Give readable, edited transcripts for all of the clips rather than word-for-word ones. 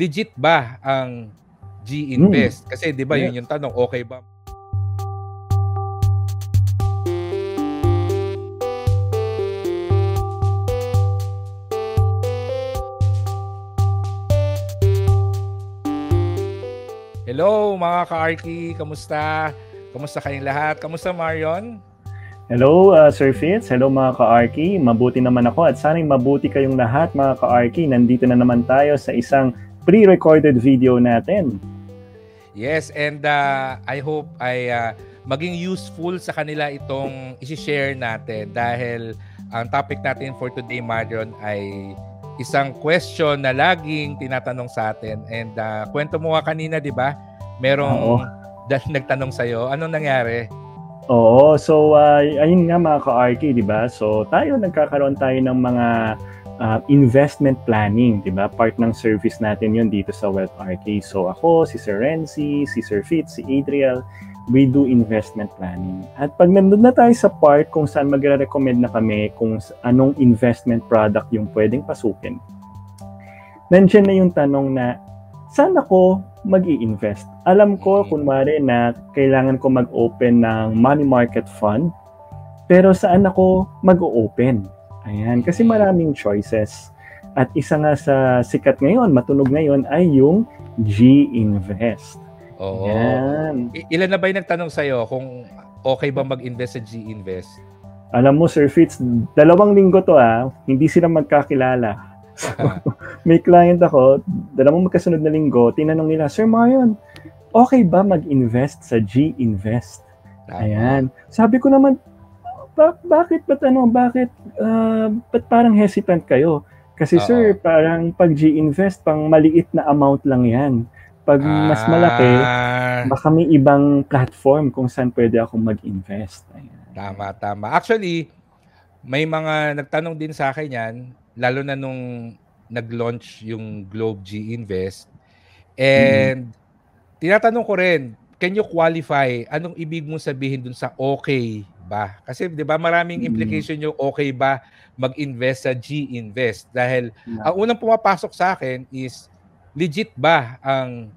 legit ba ang GInvest? Kasi di ba yun yung tanong, okay ba? Hello mga ka-Arki, kamusta? Kamusta kayong lahat? Kamusta Marion? Hello Sir Fitz, hello mga ka-Arki, mabuti naman ako at sana'y mabuti kayong lahat mga ka-Arki. Nandito na naman tayo sa isang pre-recorded video natin. Yes, and I hope ay maging useful sa kanila itong isi-share natin dahil ang topic natin for today Marion ay isang question na laging tinatanong sa atin. And kwento mo nga kanina, di ba? Merong nagtanong sa'yo. Anong nangyari? Oo. So, ayun nga mga ka-Arki, di ba? So, tayo nagkakaroon tayo ng mga investment planning, di ba? Part ng service natin yun dito sa Wealth Arki. So, ako, si Sir Renzi, si Sir Fitz, si Adriel, we do investment planning. At pag nandun na tayo sa part kung saan magre-recommend na kami kung anong investment product yung pwedeng pasukin, nandiyan na yung tanong na, saan ako mag-i-invest? Alam ko, kunwari, na kailangan ko mag-open ng money market fund, pero saan ako mag-o-open? Ayan, kasi maraming choices. At isa nga sa sikat ngayon, matunog ngayon, ay yung GInvest. Oo. Ilan na ba yung nagtanong sa'yo kung okay ba mag-invest sa GInvest? Alam mo, Sir Fitz, 2 linggo to hindi sila magkakilala. So, may client ako, 2 magkasunod na linggo, tinanong nila, Sir Marion, okay ba mag-invest sa GInvest? Ayan. Sabi ko naman, bakit parang hesitant kayo? Kasi sir, parang pag GInvest, pang maliit na amount lang yan. Pag mas malaki, baka may ibang platform kung saan pwede ako mag-invest. Tama, tama. Actually, may mga nagtanong din sa akin yan, lalo na nung nag-launch yung Globe GInvest. And tinatanong ko rin, can you qualify? Anong ibig mong sabihin dun sa okay ba? Kasi di ba maraming implication yung okay ba mag-invest sa GInvest? Dahil ang unang pumapasok sa akin is, legit ba ang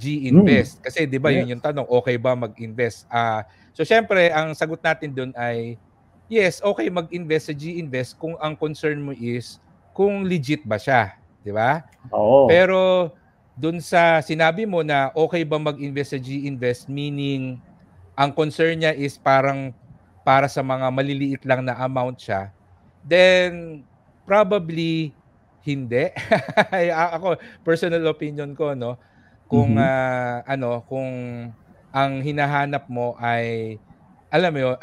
GInvest? Kasi di ba yun yung tanong, okay ba mag-invest? So syempre, ang sagot natin doon ay, yes, okay mag-invest sa GInvest kung ang concern mo is kung legit ba siya. Di ba? Oo. Pero doon sa sinabi mo na okay ba mag-invest sa GInvest, meaning ang concern niya is parang para sa mga maliliit lang na amount siya, then probably hindi. Ako, personal opinion ko, no, kung kung ang hinahanap mo ay, alam mo yun,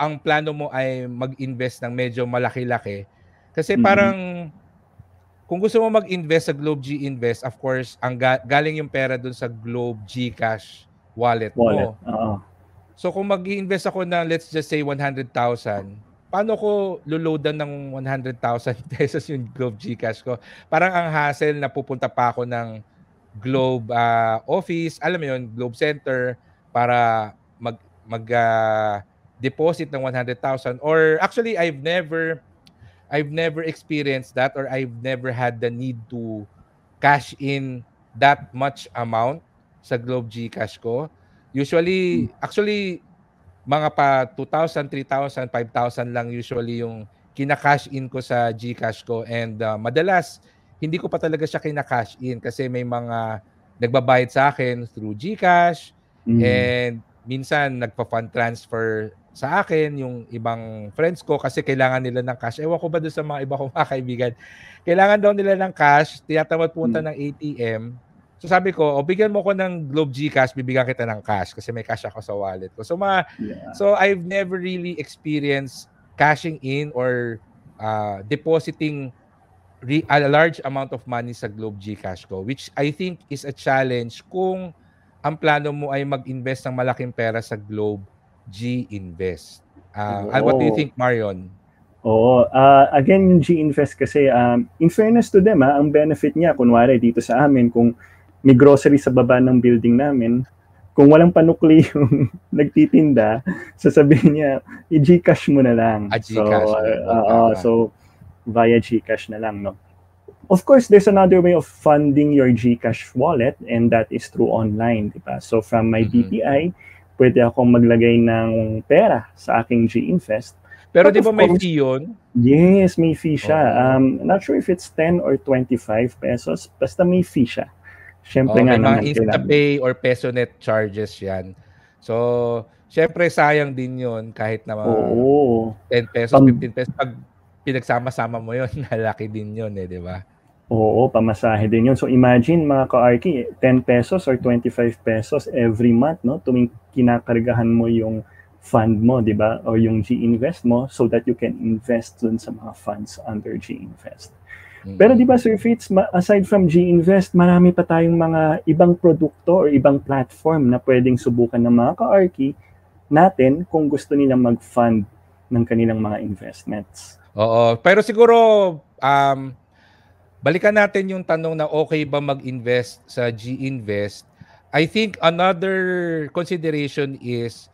ang plano mo ay mag-invest ng medyo malaki-laki. Kasi parang kung gusto mo mag-invest sa Globe GInvest, of course, ang galing yung pera dun sa Globe GCash wallet mo. So kung mag-i-invest ako ng, let's just say, 100,000, paano ko luludan ng 100,000 pesos yung Globe GCash ko? Parang ang hassle na pupunta pa ako ng Globe office, alam mo yun, Globe Center, para mag-deposit ng 100,000. Or actually, I've never experienced that, or I've never had the need to cash in that much amount sa Globe GCash ko. Usually, actually, mga pa 2,000, 3,000, 5,000 lang usually yung kina-cash in ko sa GCash ko. And madalas, hindi ko pa talaga siya kina-cash in kasi may mga nagbabayad sa akin through GCash. And minsan, nagpa-fund transfer sa akin yung ibang friends ko kasi kailangan nila ng cash. Ewan ko ba doon sa mga iba kong mga kaibigan. Kailangan daw nila ng cash, tinatamad punta ng ATM. So sabi ko, bigyan mo ko ng Globe GCash, bibigyan kita ng cash kasi may cash ako sa wallet ko. So, so I've never really experienced cashing in or depositing a large amount of money sa Globe GCash ko, which I think is a challenge kung ang plano mo ay mag-invest ng malaking pera sa Globe GInvest. What do you think, Marion? Oo. Again, yung GInvest kasi, in fairness to them, ang benefit niya, kunwari dito sa amin, kung may grocery sa baba ng building namin, kung walang panukli yung nagtitinda, sasabihin niya, i-GCash mo na lang. So, via GCash na lang, no? Of course, there's another way of funding your GCash wallet, and that is through online, diba? So from my BPI, pwede akong maglagay ng pera sa aking GInvest. Pero di ba may fee yun? Yes, may fee siya. Not sure if it's 10 or 25 pesos, basta may fee siya. Siyempre nga naman kailangan. InstaPay or PesoNet charges yan. So, siyempre sayang din yun kahit na 10 pesos, 15 pesos. Pag pinagsama-sama mo yun, nalaki din yun eh, di ba? Oo, pamasahe din yun. So imagine mga ka-Arki, 10 pesos or 25 pesos every month, no? Tuwing kinakargahan mo yung fund mo, di ba? Or yung GInvest mo so that you can invest dun sa mga funds under GInvest. Pero di ba, Sir Fitz, aside from GInvest, marami pa tayong mga ibang produkto or ibang platform na pwedeng subukan ng mga ka-Arki natin kung gusto nilang mag-fund ng kanilang mga investments. Oo, pero siguro... balikan natin yung tanong na okay ba mag-invest sa GInvest. I think another consideration is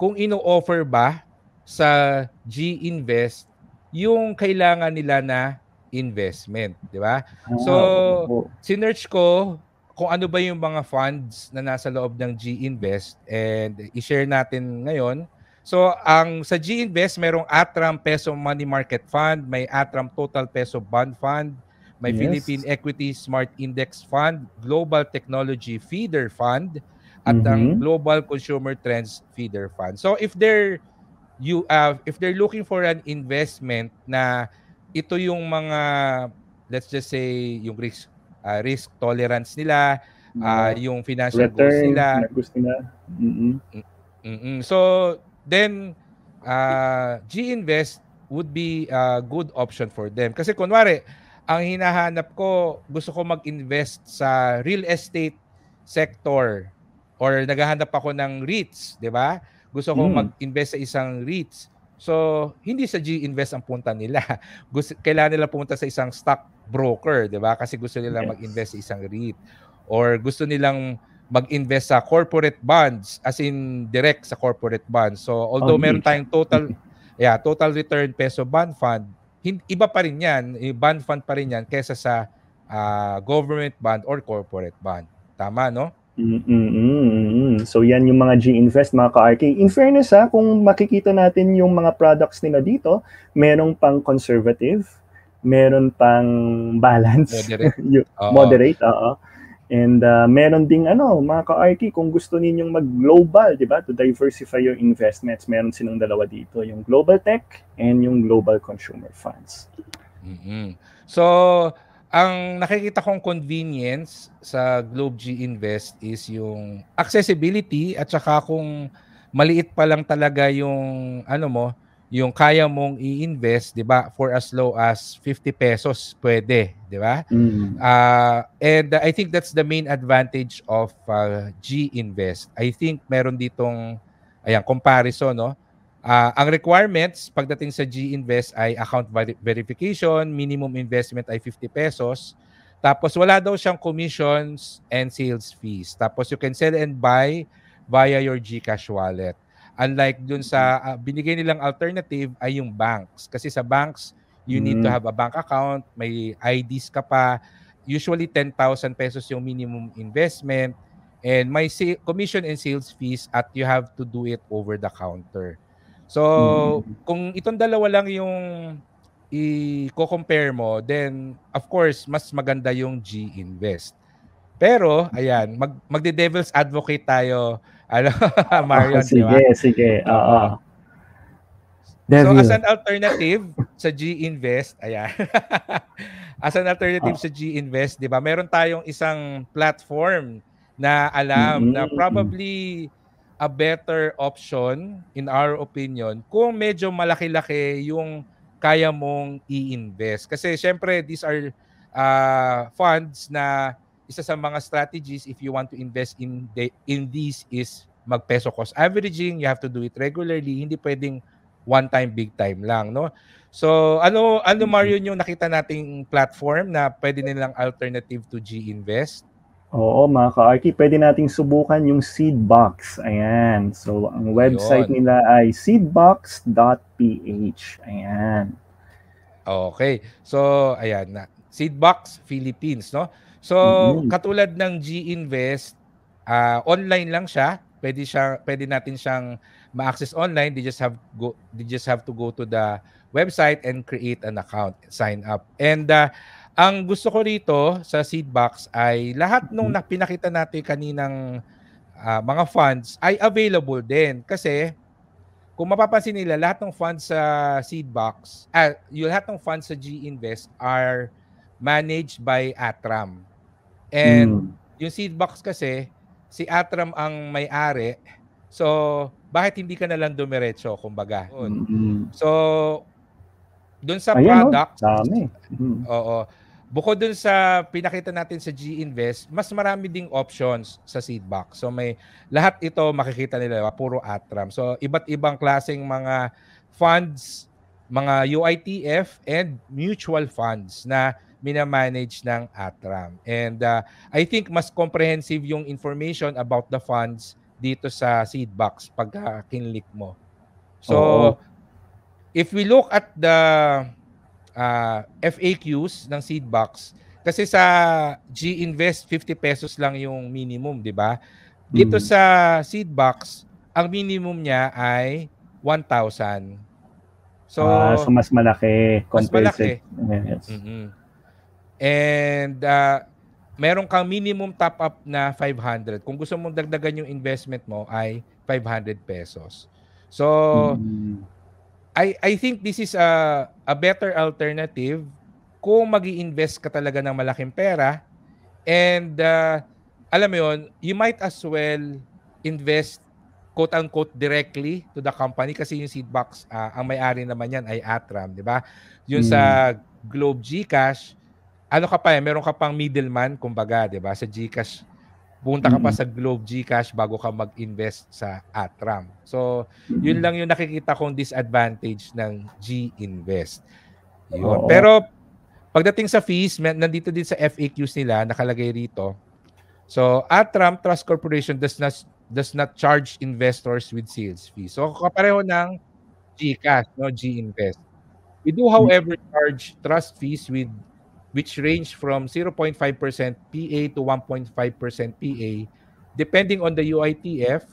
kung ino-offer ba sa GInvest yung kailangan nila na investment, di ba? So, sinearch ko kung ano ba yung mga funds na nasa loob ng GInvest and i-share natin ngayon. So, sa GInvest, merong Atram Peso Money Market Fund, may Atram Total Peso Bond Fund, may Philippine Equity Smart Index Fund, Global Technology Feeder Fund, at ang Global Consumer Trends Feeder Fund. So if they're looking for an investment na ito yung mga, let's just say, yung risk tolerance nila, yung financial goals nila. So then GInvest would be a good option for them. Kasi kunwari, ang hinahanap ko, gusto ko mag-invest sa real estate sector or naghahanap ako ng REITs, di ba? Gusto ko mag-invest sa isang REITs. So, hindi sa GInvest ang punta nila. Kailangan nila pumunta sa isang stock broker, di ba? Kasi gusto nila mag-invest sa isang REIT. Or gusto nilang mag-invest sa corporate bonds, as in direct sa corporate bonds. So, although meron tayong total return peso bond fund, iba pa rin yan, bond fund pa rin yan kesa sa government bond or corporate bond. Tama, no? So yan yung mga GInvest, mga ka-Arki. In fairness ha, kung makikita natin yung mga products nila dito, meron pang conservative, meron pang balance, moderate, and meron ding mga ka-Arki, kung gusto ninyong mag-global, di ba, to diversify your investments, meron silang dalawa dito, yung Global Tech and yung Global Consumer Funds. So, ang nakikita kong convenience sa Globe GInvest is yung accessibility at saka kung maliit pa lang talaga yung yung kaya mong i-invest, 'di ba? For as low as 50 pesos pwede, 'di ba? And I think that's the main advantage of GInvest. I think meron ditong comparison, no? Ang requirements pagdating sa GInvest ay account verification, minimum investment ay 50 pesos. Tapos wala daw siyang commissions and sales fees. Tapos you can sell and buy via your GCash wallet. Unlike dun sa binigay nilang alternative ay yung banks. Kasi sa banks, you need to have a bank account, may IDs ka pa. Usually 10,000 pesos yung minimum investment and may commission and sales fees at you have to do it over the counter. So, kung itong dalawa lang yung i-compare mo, then of course, mas maganda yung GInvest. Pero, ayan, magde-devil's advocate tayo. Marion, sige, diba? So, as an alternative sa GInvest, sa GInvest, di ba? Meron tayong isang platform na alam na probably a better option in our opinion kung medyo malaki-laki yung kaya mong i-invest. Kasi syempre, these are funds na isa sa mga strategies if you want to invest in these is mag-peso cost averaging. You have to do it regularly. Hindi pwedeng one time, big time lang, no? So, ano Mario, yung nakita nating platform na pwede nilang alternative to GInvest? Oo, mga ka-Arki, pwede nating subukan yung Seedbox. Ayan. So, ang website nila ay seedbox.ph. Ayan. Okay. So, ayan na. Seedbox Philippines, no? So, katulad ng GInvest, online lang siya. Pwede natin siyang ma-access online. They just have to go to the website and create an account, sign up. And ang gusto ko rito sa Seedbox ay lahat nung pinakita natin kaninang mga funds ay available din, kasi kung mapapansin nila, lahat ng funds sa Seedbox, yung lahat ng funds sa GInvest are managed by Atram. And yung Seedbox kasi, si Atram ang may-ari. So, bakit hindi ka na lang dumiretso, kumbaga? So, doon sa product, oo, bukod doon sa pinakita natin sa GInvest, mas marami ding options sa Seedbox. So, may lahat ito makikita nila, puro Atram. So, iba't ibang klaseng mga funds, mga UITF and mutual funds na minamanage ng Atram. And I think mas comprehensive yung information about the funds dito sa Seedbox pagka kinlik mo. So, if we look at the FAQs ng Seedbox, kasi sa GInvest, 50 pesos lang yung minimum, di ba? Dito sa Seedbox, ang minimum niya ay 1,000. So, so, mas malaki. Mas malaki. Yes. And meron kang minimum top-up na 500. Kung gusto mong dagdagan yung investment mo ay 500 pesos. So, I think this is a better alternative kung mag-i-invest ka talaga ng malaking pera. And alam mo yun, you might as well invest quote-unquote directly to the company, kasi yung Seedbox, ang may-ari naman yan ay Atram, di ba? Yun sa Globe GCash, ano ka pa eh, meron ka pang middleman, kumbaga, di ba? Sa GCash, punta ka pa sa Globe GCash bago ka mag-invest sa Atram. So, yun lang yung nakikita kong disadvantage ng GInvest. Yun. Pero, pagdating sa fees, nandito din sa FAQs nila, nakalagay rito. So, Atram Trust Corporation does not charge investors with sales fees. So, kapareho ng GCash, no, GInvest. We do, however, charge trust fees with which range from 0.5% PA to 1.5% PA. Depending on the UITF,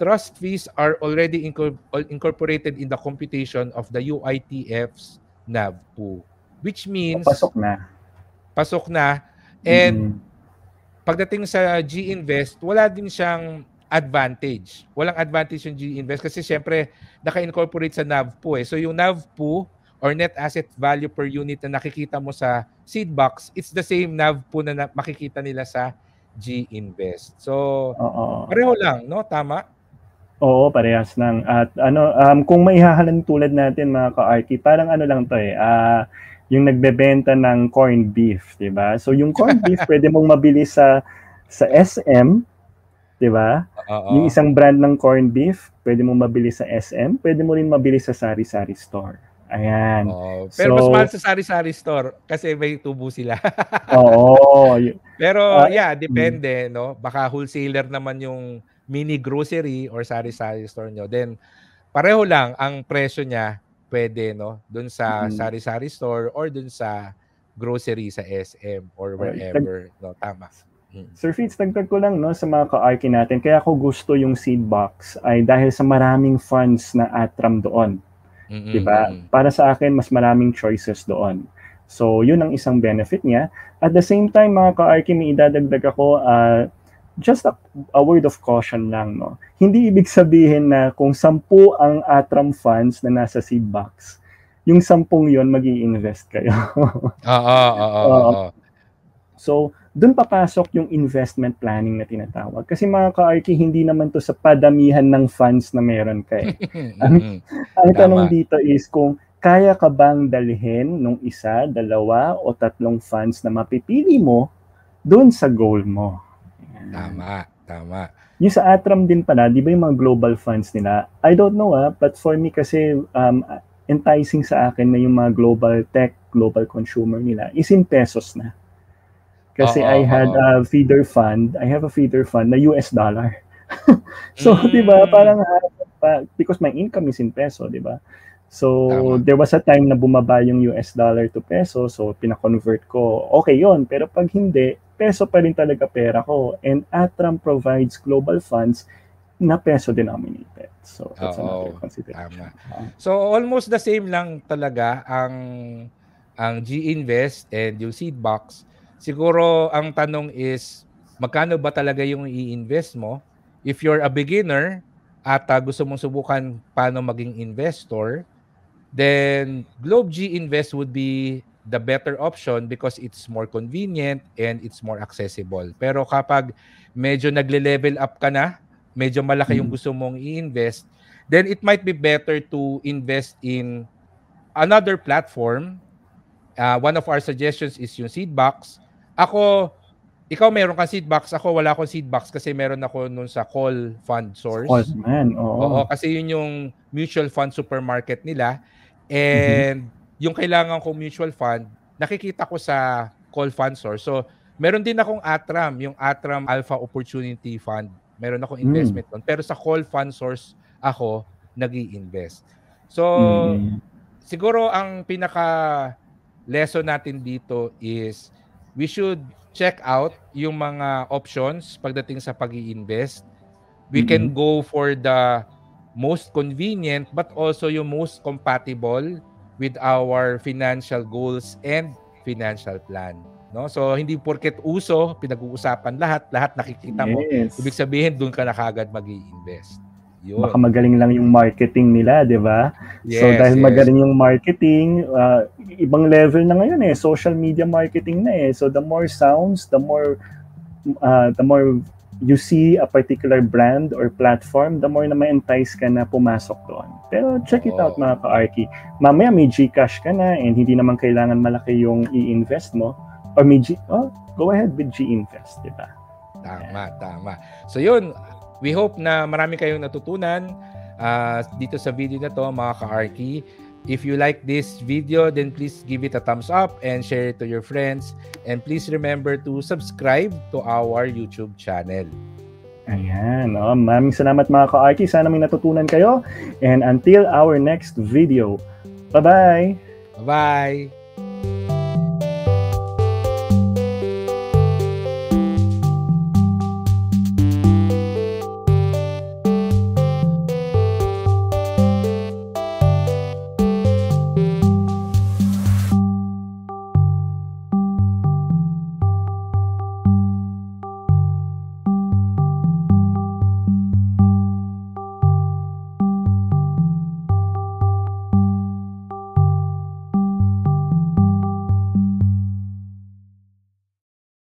trust fees are already incorporated in the computation of the UITF's NAVP, which means pasok na. And pagdating sa GInvest, wala din siyang advantage. Walang advantage yung GInvest kasi syempre naka-incorporate sa NAVP. Eh. So yung NAVP or net asset value per unit na nakikita mo sa Seedbox, it's the same NAV po na makikita nila sa GInvest. So, pareho lang, no? Tama? Oo, parehas lang. At ano, kung maihahalin tulad natin mga ka-Arki, parang ano lang to eh, yung nagbebenta ng corned beef, di ba? So, yung corned beef pwede mong mabili sa SM, di ba? Yung isang brand ng corned beef, pwede mong mabili sa SM, pwede mo rin mabili sa sari-sari store. Ayan. Oh, pero so, mas mahal sa sari-sari store kasi may tubo sila. Oo. Pero yeah, depende, no? Baka wholesaler naman yung mini grocery or sari-sari store nyo. Then, pareho lang ang presyo niya, pwede, no? Doon sa sari-sari store or doon sa grocery sa SM or wherever. No, tama. Sir Fitz, tagtag ko lang no, sa mga ka-Arki natin. Kaya ako gusto yung Seedbox ay dahil sa maraming funds na Atram doon. Diba? Para sa akin, mas maraming choices doon. So, yun ang isang benefit niya. At the same time, mga ka-Arki, may idadagdag ako, just a word of caution lang. No? Hindi ibig sabihin na kung 10 ang Atram funds na nasa Seedbox, yung 10 yon mag-i-invest kayo. So, doon papasok yung investment planning na tinatawag. Kasi mga ka-Arki, hindi naman to sa padamihan ng funds na meron ka eh. Ang tanong dito is kung kaya ka bang dalhin nung isa, dalawa, o 3 funds na mapipili mo doon sa goal mo. Tama. Yung sa Atram din pala, di ba yung mga global funds nila? I don't know but for me kasi enticing sa akin na yung mga global tech, global consumer nila is in pesos na. Kasi I have a feeder fund na US dollar. So, di ba, parang, because my income is in peso, di ba? So, there was a time na bumaba yung US dollar to peso. So, pina-convert ko. Okay yon. Pero pag hindi, peso pa rin talaga pera ko. And Atram provides global funds na peso denominated. So, that's another consideration. So, almost the same lang talaga ang GInvest and yung Seedbox. Siguro, ang tanong is, magkano ba talaga yung i-invest mo? If you're a beginner at gusto mong subukan paano maging investor, then Globe GInvest would be the better option because it's more convenient and it's more accessible. Pero kapag medyo nagle-level up ka na, medyo malaki yung gusto mong i-invest, then it might be better to invest in another platform. One of our suggestions is yung Seedbox. Ako, ikaw meron kang Seedbox. Ako, wala akong Seedbox kasi meron ako nun sa COL Fund Source. Oo, kasi yun yung mutual fund supermarket nila. And yung kailangan kong mutual fund, nakikita ko sa COL Fund Source. So, meron din akong Atram, yung Atram Alpha Opportunity Fund. Meron akong investment doon. Pero sa COL Fund Source, ako nag-i-invest. So, siguro ang pinaka-lesson natin dito is we should check out yung mga options pagdating sa pag-i-invest. We can go for the most convenient but also yung most compatible with our financial goals and financial plan. No? So, hindi porket uso, pinag-uusapan lahat nakikita mo. Ibig sabihin, doon ka na kagad mag-i-invest. Baka magaling lang yung marketing nila, di ba? Yes, so, dahil magaling yung marketing, ibang level na ngayon eh. Social media marketing na eh. So, the more sounds, the more you see a particular brand or platform, the more na may entice ka na pumasok doon. Pero check it out mga ka-Arki. Mamaya may Gcash ka na and hindi naman kailangan malaki yung i-invest mo. Or may go ahead with G-Invest, di ba? Tama. So yun, we hope na marami kayong natutunan dito sa video na to mga ka-Arki. If you like this video, then please give it a thumbs up and share it to your friends. And please remember to subscribe to our YouTube channel. Ayan. Maraming salamat mga ka-Arki. Sana may natutunan kayo. And until our next video. Bye-bye! Bye-bye!